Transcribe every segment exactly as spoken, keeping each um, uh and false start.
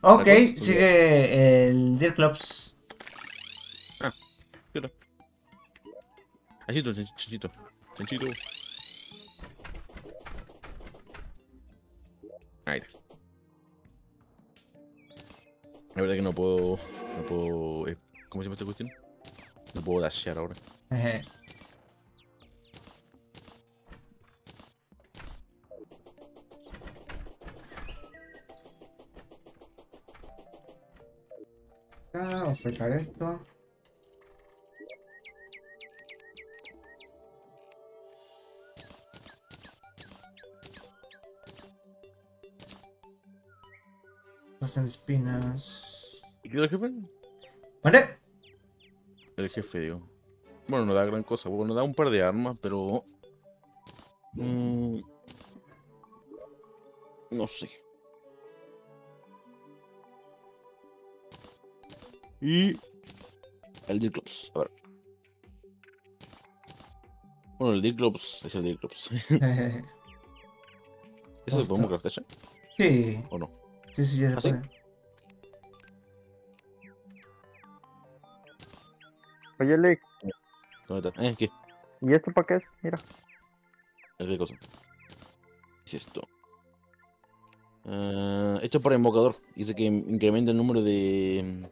Ok, sigue el Deerclops. Ah, cierto. Achito, chanchito, chanchito. Ahí está. La verdad que no puedo... No puedo... Eh, ¿Cómo se llama esta cuestión? No puedo dashear ahora. Ajá. Vamos a sacar esto. Pasan espinas. ¿Y qué era el jefe? ¿Vale? El jefe, digo. Bueno, no da gran cosa. Bueno, da un par de armas, pero... Mm... No sé. Y el Deerclops, a ver. Bueno, el Deerclops es el Deerclops. ¿Eso lo podemos craftar ya? Sí. ¿O no? Sí, sí, ya se puede. Oye, Lick. ¿Dónde está? Eh, ¿qué? ¿Y esto para qué es? Mira. Es qué cosa. ¿Qué es esto? Uh, esto es para invocador. Dice que incrementa el número de...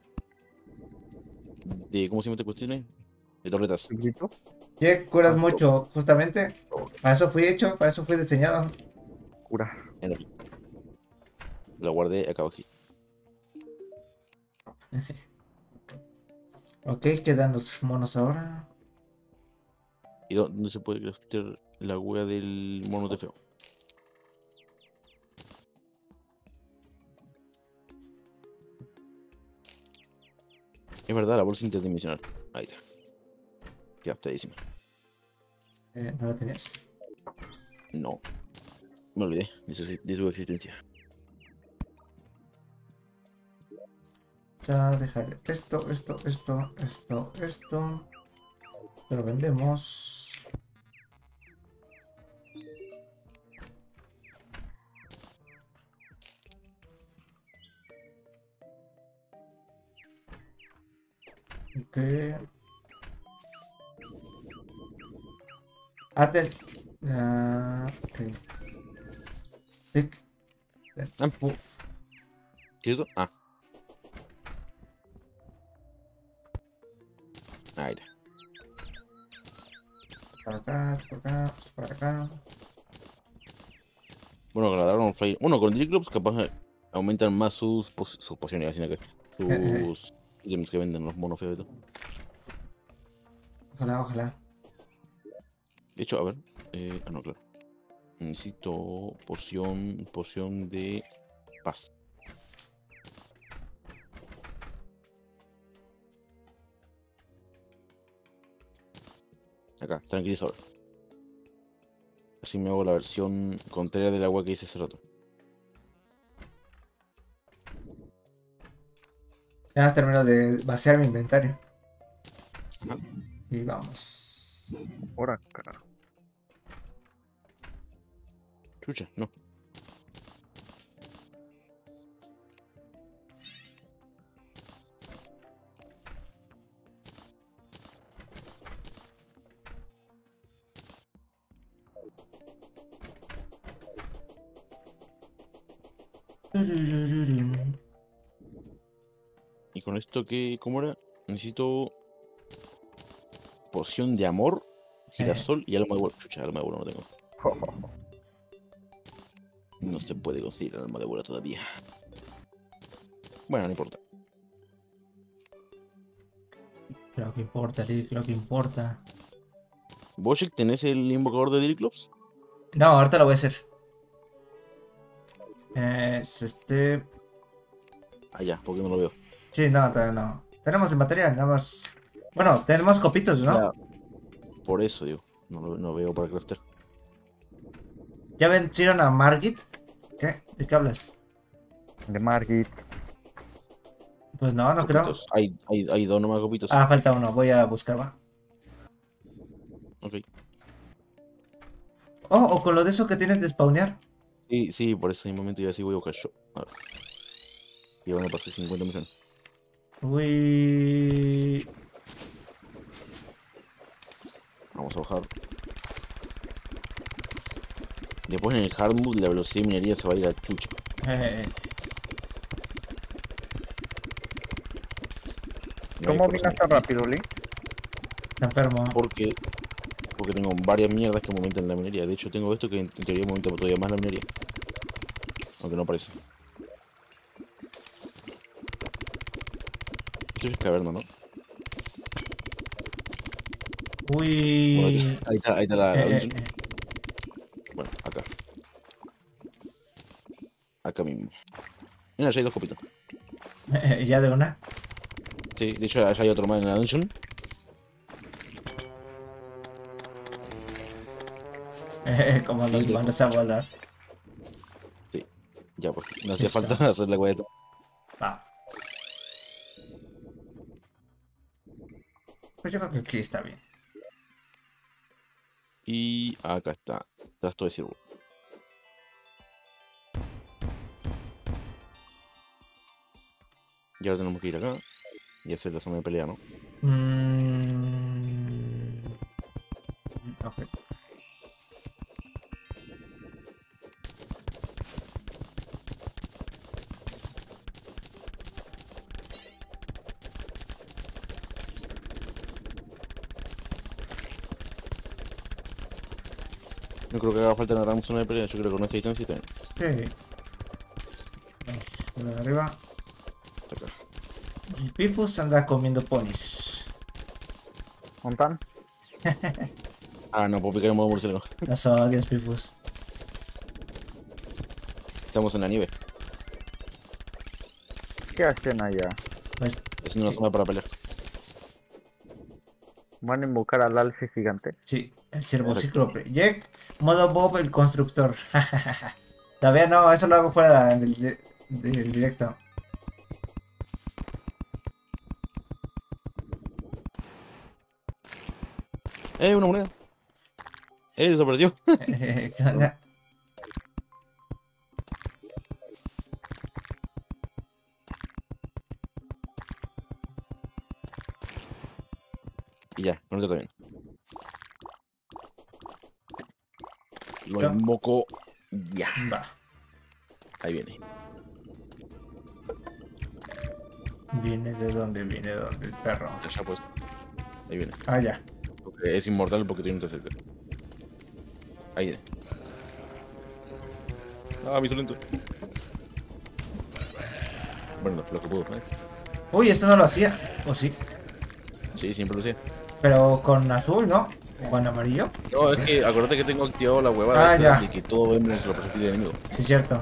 de ¿cómo se llama esta cuestión? De torretas. ¿Qué? Curas mucho, justamente. Para eso fui hecho, para eso fui diseñado. Cura. La guardé acá abajo. Ok, quedan los monos ahora. ¿Y dónde se puede craftear la hueá del mono de feo? Es verdad, la bolsa interdimensional. Ahí está. Qué aftadísima. Eh, ¿no la tenías? No. Me olvidé de su, de su existencia. Ya, dejaré esto, esto, esto, esto, esto. Lo vendemos. Okay. Aten... Ah, ok. Pick. ¿Qué es eso? Ah. Ahí está. Para acá, para acá, para acá. Bueno, agradaron Fly. Uno con Deerclops capaz aumentan más sus, pos sus pociones, así que sus... Tenemos que venden los monos feos y todo. Ojalá, ojalá. De hecho, a ver. Eh, ah, no, claro. Necesito porción, porción de paz. Acá, tranquilizador. Así me hago la versión contraria del agua que hice hace rato. Ya termino de vaciar mi inventario. Ajá. Y vamos. Por acá. Chucha, no. Y con esto que, ¿cómo era? Necesito porción de amor, girasol eh. y alma de bola. Chucha, alma de bola no tengo. No se puede conseguir alma de bola todavía. Bueno, no importa. Creo que importa, creo que importa. ¿Vos, Jack, tenés el invocador de Deerclops? No, ahorita lo voy a hacer. Es este... Allá, porque no lo veo. Sí, no, todavía no. Tenemos el material, nada más. Bueno, tenemos copitos, ¿no? Ya, por eso, digo. No lo no veo para craftear. ¿Ya vencieron a Margit? ¿Qué? ¿De qué hablas? De Margit. Pues no, no copitos. Creo. Hay, hay, hay dos nomás copitos. Ah, falta uno. Voy a buscar, va. Ok. Oh, o con lo de eso que tienes de spawnear. Sí, sí, por ese momento ya sí voy a buscar yo. A ver. Y bueno, pasé cincuenta misiones. Uy. Vamos a bajar. Después en el hard mode la velocidad de minería se va a ir a chucha. ¿Cómo minas tan rápido, Lee? La perma. Porque porque tengo varias mierdas que aumentan la minería. De hecho tengo esto que en teoría aumenta todavía más la minería. Aunque no parece. Esto es caverna, ¿no? Uy. Bueno, ahí está, ahí está la... Eh, eh, eh. Bueno, acá. Acá mismo. Mira, ya hay dos copitos. ¿Ya de una? Sí, de hecho allá hay otro más en la dungeon. Como los manos a volar. Sí, ya porque no hacía falta hacer la guayeta. Va. Pues yo creo que aquí está bien. Y acá está, trasto de ciervo. Y ahora tenemos que ir acá. Y hacer la zona de pelea, ¿no? Mm... Ok. No creo que haga falta una gran zona de pelea, yo creo que con esta distancia también. Sí. Vamos de arriba. Hasta acá. El Pifus anda comiendo ponis. ¿Montan? Ah, no, puedo picar en modo murciélago. Las odias, Pifus. Estamos en la nieve. ¿Qué hacen allá? Pues, es una zona para pelear. ¿Van a invocar al alce gigante? Sí, el Ciervíclope. Jack, modo Bob el constructor. Todavía no, eso lo hago fuera del, del directo. ¡Eh, una moneda! ¡Eh, desapareció! ¿Qué onda? Y ya, con esto también. Lo invoco... ¡Ya! Va. Ahí viene. ¿Viene de dónde? ¿Viene de dónde? El perro. Ya, pues. Ahí viene. Ah, ya. Es inmortal porque tiene un tercer. Ahí viene. Ah, mi talento. Bueno, lo que puedo poner. Uy, esto no lo hacía. ¿O sí? Sí, siempre lo hacía. Pero con azul, ¿no? ¿O con amarillo? No, es que acuérdate que tengo activado la huevada. Ah, ya. Y que todo vemos los proyectiles de enemigo. Sí, cierto.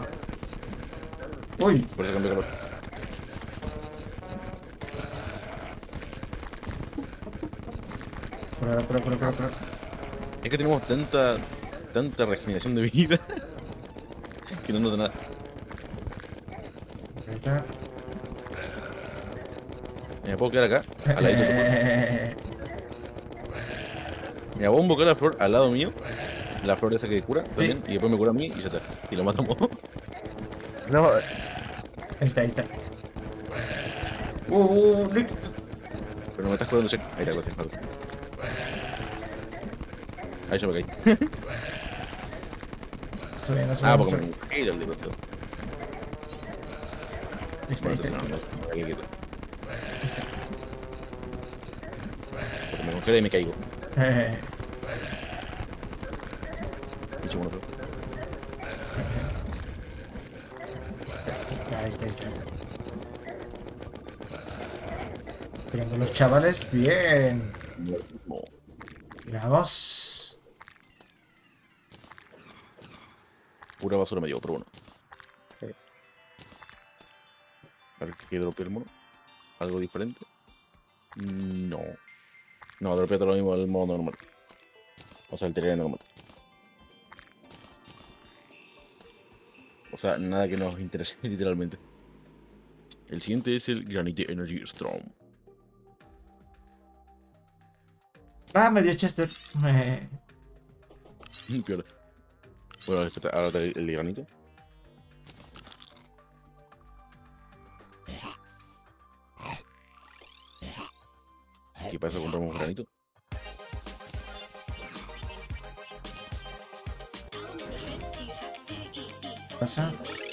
Uy. Por eso cambié de color. Pero, pero, pero, pero, pero. Es que tenemos tanta tanta regeneración de vida que no nota nada. Ahí está. ¿Me puedo quedar acá? Al lado de tu... Me voy a invocar la flor al lado mío. La flor esa que cura también. Sí. Y después me cura a mí y ya está. Y lo matamos. No. Ahí está, ahí está. Uh, uh, listo. Pero me estás jugando check. Ahí está, cosa. Ahí yo me caí. Subiendo, subiendo, ah, porque subiendo. Me caí el libro. Listo, listo. Me congela y me caigo. Eh. Ahí está, ahí está, ahí está. Pegando los chavales, bien. Vamos. Pura basura me llevo, pero bueno. Sí. A ver que dropeé el mono. ¿Algo diferente? No. No, dropeé todo lo mismo al modo normal. O sea, el terreno normal. O sea, nada que nos interese, literalmente. El siguiente es el Granite Energy Strong. Ah, me dio Chester. Me... Peor. Bueno, ahora el granito. si para eso compramos un granito. ¿Qué pasa?